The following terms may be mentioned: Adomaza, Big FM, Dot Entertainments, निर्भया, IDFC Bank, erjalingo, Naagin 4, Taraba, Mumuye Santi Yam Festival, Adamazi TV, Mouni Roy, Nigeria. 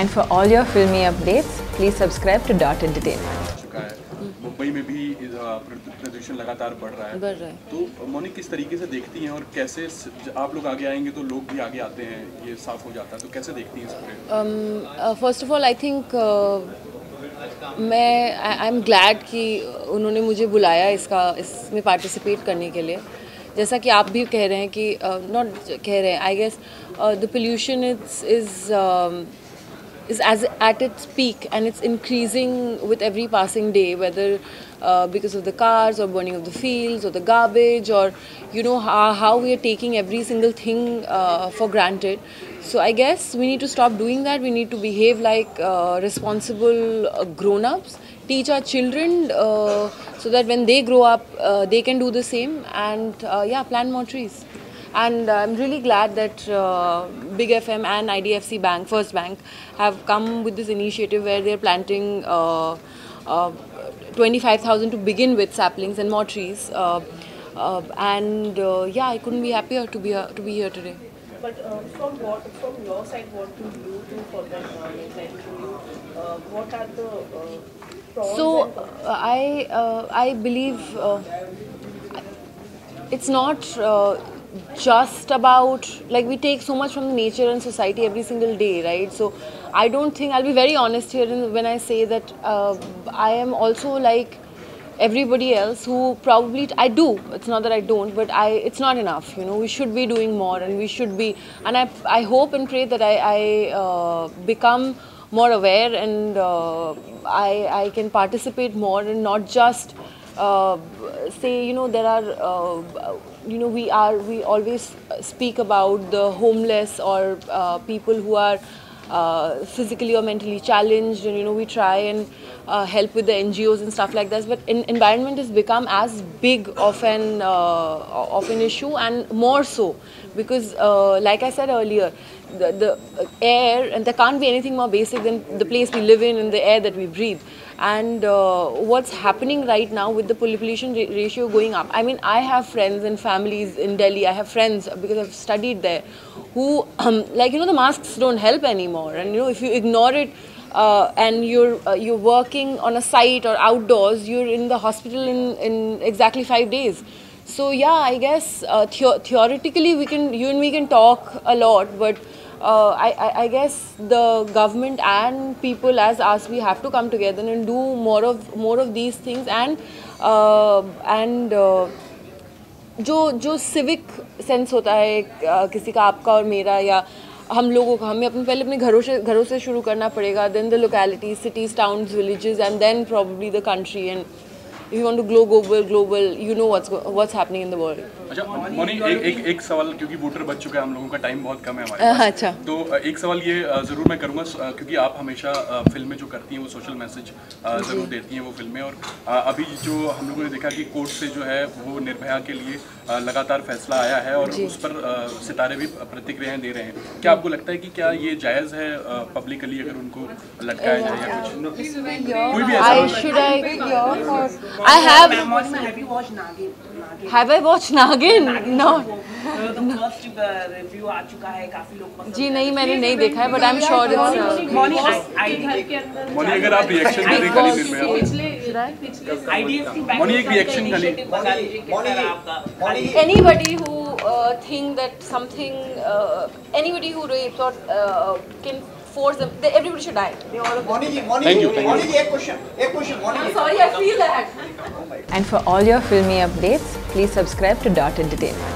And for all your filmy updates, please subscribe to Dot Entertainment. Mumbai में भी प्रदूषण लगातार बढ़ रहा है। तो मोनिक किस तरीके से देखती हैं और कैसे आप लोग आगे आएंगे तो लोग भी आगे आते हैं, ये साफ हो जाता है, तो कैसे देखती हैं इसको? First of all I think I am glad कि उन्होंने मुझे बुलाया इसमें पार्टिसिपेट करने के लिए। जैसा कि आप भी कह रहे हैं कि I guess the pollution is at its peak and it's increasing with every passing day, whether because of the cars or burning of the fields or the garbage or how we are taking every single thing for granted. So I guess we need to stop doing that. We need to behave like responsible grown-ups, teach our children so that when they grow up they can do the same, and plant more trees. And I'm really glad that Big FM and IDFC Bank, First Bank, have come with this initiative where they're planting 25,000 to begin with saplings and more trees. I couldn't be happier to be here today. But from your side, what do you do for the environment? What are the problems? So I believe it's not just about, like, we take so much from the nature and society every single day, right? So I don't think, I'll be very honest here when I say that I am also like everybody else who probably, I do, it's not that I don't, but it's not enough, we should be doing more, and we should be, and I hope and pray that I become more aware, and I can participate more and not just say, there are, we always speak about the homeless or people who are physically or mentally challenged, and we try and help with the NGOs and stuff like that, but environment has become as big of an issue, and more so because like I said earlier, the air, and there can't be anything more basic than the place we live in and the air that we breathe. And what's happening right now with the pollution ratio going up, I mean, I have friends and families in Delhi, I have friends because I've studied there, who the masks don't help anymore, and if you ignore it and you're working on a site or outdoors, you're in the hospital in exactly 5 days. So yeah, I guess theoretically we can, you and me can talk a lot, but I guess the government and people as us, we have to come together and do more of these things, and जो civic sense होता है किसी का, आपका और मेरा, या हम लोगों को, हमें पहले अपने घरों से शुरू करना पड़ेगा, then the localities, cities, towns, villages, and then probably the country. And if you want to go global, what's happening in the world. अच्छा मोनी, एक सवाल, क्योंकि वोटर बच चुका है, हम लोगों का टाइम बहुत कम है हमारे पास, अच्छा तो एक सवाल ये ज़रूर मैं करूँगा, क्योंकि आप हमेशा फिल्में जो करती हैं वो सोशल मैसेज ज़रूर देती हैं वो फिल्में, और अभी जो हम लोगों ने देखा कि कोर्ट से जो है वो निर्भया के लिए लगातार फैसला आया है, और उस पर सितारे भी प्रतिक्रियाएँ दे रहे हैं, क्या आपको लगता है कि क्या ये जायज़ है पब्लिकली अगर उनको लटकाया जाए या कुछ? Have you watched Naagin? Have I watched Naagin? No. The first review आ चुका है, काफी लोग पसंद। जी नहीं, मैंने नहीं देखा है, but I'm sure it's. Moni, अगर आप reaction दे रही खाली फिल्म में, पिछले IDFC Bank. Moni एक reaction खाली. Moni. Anybody who think that something, anybody who rapes or can force them, everybody should die. Moni ji, a question. I'm sorry, I feel that. And for all your filmy updates, please subscribe to Dot Entertainment.